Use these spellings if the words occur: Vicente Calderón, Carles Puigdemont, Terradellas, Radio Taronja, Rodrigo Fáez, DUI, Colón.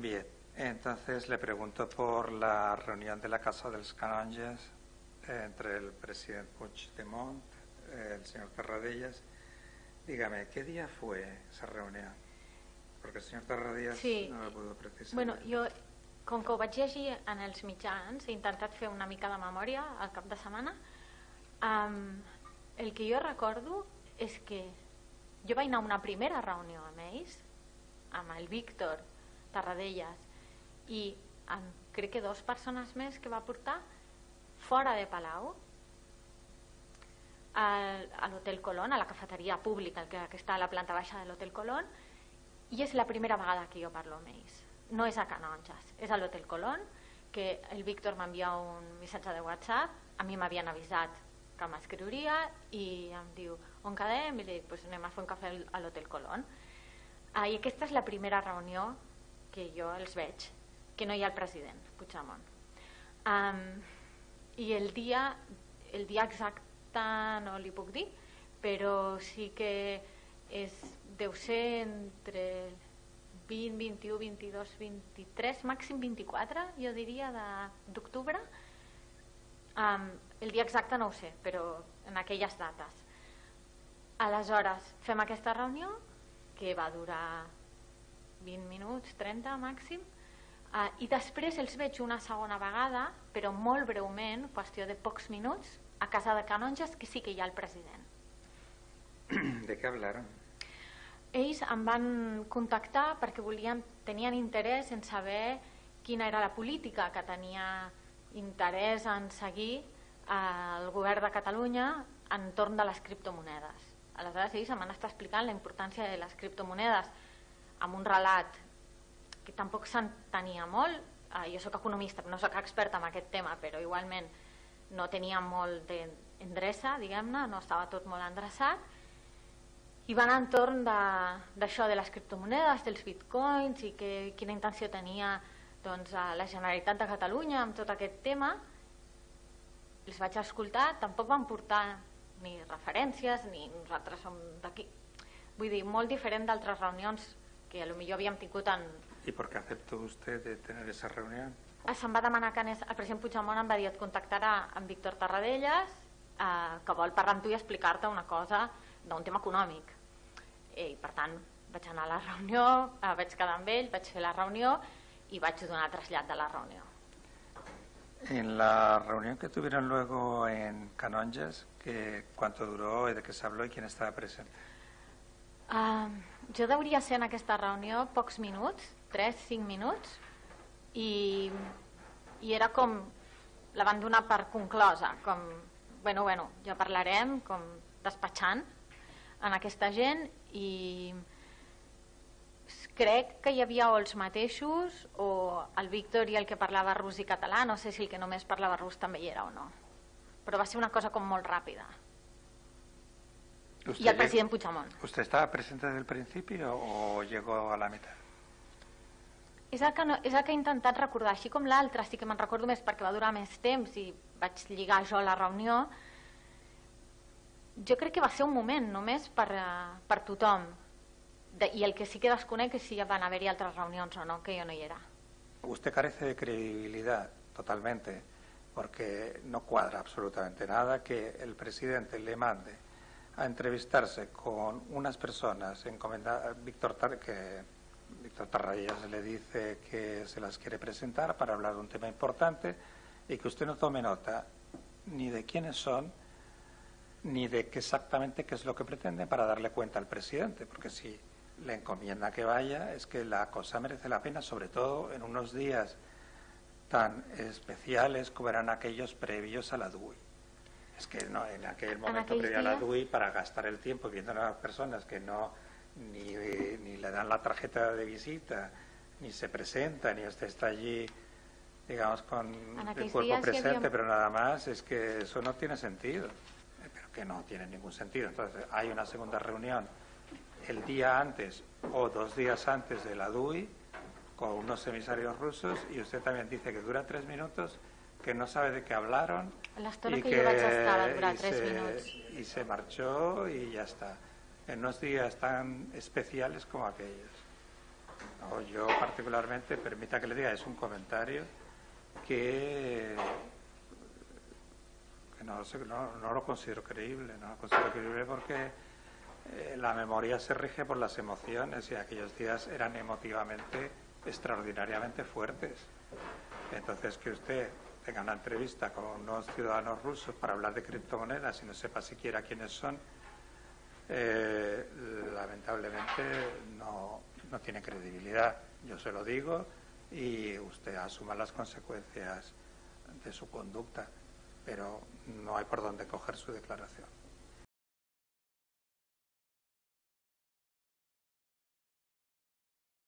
Bien, entonces le pregunto por la reunión de la Casa dels Canonges entre el presidente Puigdemont, el señor Terradellas. Dígame, ¿qué día fue esa reunión? Porque el señor Terradellas no la pudo precisar. Bueno, jo, com que ho vaig llegir en els mitjans, he intentat fer una mica de memòria al cap de setmana. El que jo recordo és que jo vaig anar a una primera reunió amb ells, amb el Víctor Terradellas i amb crec que dues persones més que va portar fora de Palau, a l'Hotel Colón, a la cafeteria pública que està a la planta baixa de l'Hotel Colón, i és la primera vegada que jo parlo amb ells. No és a Canonges, és a l'Hotel Colón, que el Víctor m'envia un missatge de WhatsApp, a mi m'havien avisat que m'escriuria i em diu, on quedem? I li dic, anem a fer un cafè a l'Hotel Colón. I aquesta és la primera reunió que jo els veig, que no hi ha el president Puigdemont. I el dia exacte no li puc dir, però sí que deu ser entre 20, 21, 22, 23, màxim 24, jo diria, d'octubre. El dia exacte no ho sé, però en aquelles dates. Aleshores, fem aquesta reunió, que va durar 20 minuts, 30 màxim, i després els veig una segona vegada, però molt breument, qüestió de pocs minuts, a Casa de Canonges, que sí que hi ha el president. De què hablaron? Ells em van contactar perquè tenien interès en saber quina era la política que tenia interès en seguir el govern de Catalunya entorn de les criptomonedes. Aleshores ells em van estar explicant la importància de les criptomonedes amb un relat que tampoc s'entenia molt. Jo soc economista, no soc experta en aquest tema, però igualment no tenia molt d'endreça, diguem-ne, no estava tot molt endreçat. I van entorn d'això de les criptomonedes, dels bitcoins i quina intenció tenia la Generalitat de Catalunya amb tot aquest tema. Els vaig escoltar, tampoc van portar ni referències, ni nosaltres som d'aquí. Vull dir, molt diferent d'altres reunions que potser havíem tingut en... I per què aceptó vostè de tenir aquesta reunió? Se'm va demanar que el president Puigdemont em va dir et contactarà amb Víctor Terradellas, que vol parlar amb tu i explicar-te una cosa d'un tema econòmic. I per tant vaig anar a la reunió, vaig quedar amb ell, vaig fer la reunió i vaig donar trasllat de la reunió. En la reunión que tuvieron luego en Canonges, ¿cuánto duró, de qué se habló y quién estaba presente? Jo deuria ser en aquesta reunió pocs minuts, 3-5 minuts, i era com... la van donar per conclosa, com... bueno, ja parlarem, com despatxant en aquesta gent, i crec que hi havia o els mateixos o el Víctor i el que parlava rus i català, no sé si el que només parlava rus també hi era o no, però va ser una cosa com molt ràpida. I el president Puigdemont. ¿Usted estaba presente desde el principio o llegó a la mitad? És el que he intentat recordar, així com l'altre, sí que me'n recordo més perquè va durar més temps i vaig lligar jo a la reunió. Jo crec que va ser un moment només per tothom, i el que sí que desconec és si van haver-hi altres reunions o no, que jo no hi era. Usted carece de credibilidad totalmente, porque no cuadra absolutamente nada que el presidente le mande a entrevistarse con unas personas encomendadas, Víctor Terradellas le dice que se las quiere presentar para hablar de un tema importante y que usted no tome nota ni de quiénes son, ni de qué exactamente qué es lo que pretende para darle cuenta al presidente, porque si le encomienda que vaya es que la cosa merece la pena, sobre todo en unos días tan especiales como eran aquellos previos a la DUI. Es que no, en aquel momento previo a la DUI, para gastar el tiempo viendo a las personas que no ni le dan la tarjeta de visita, ni se presenta, ni usted está allí, digamos, con el cuerpo presente, pero nada más, es que eso no tiene sentido. Que no tiene ningún sentido. Entonces hay una segunda reunión el día antes o 2 días antes de la DUI con unos emisarios rusos, y usted también dice que dura 3 minutos, que no sabe de qué hablaron y que se marchó y ya está. En unos días tan especiales como aquellos. o yo particularmente, permita que le diga, es un comentario que no lo considero creíble, no lo considero creíble porque la memoria se rige por las emociones y aquellos días eran emotivamente extraordinariamente fuertes. Entonces, que usted tenga una entrevista con unos ciudadanos rusos para hablar de criptomonedas y no sepa siquiera quiénes son, lamentablemente no tiene credibilidad. Yo se lo digo y usted asuma las consecuencias de su conducta, pero no hay por dónde coger su declaración.